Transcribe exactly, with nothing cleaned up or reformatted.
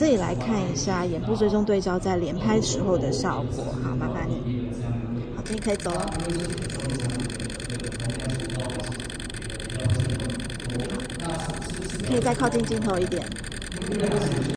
这里来看一下眼部追踪对焦在连拍时候的效果。好，麻烦你。好，这里可以走了。可以再靠近镜头一点。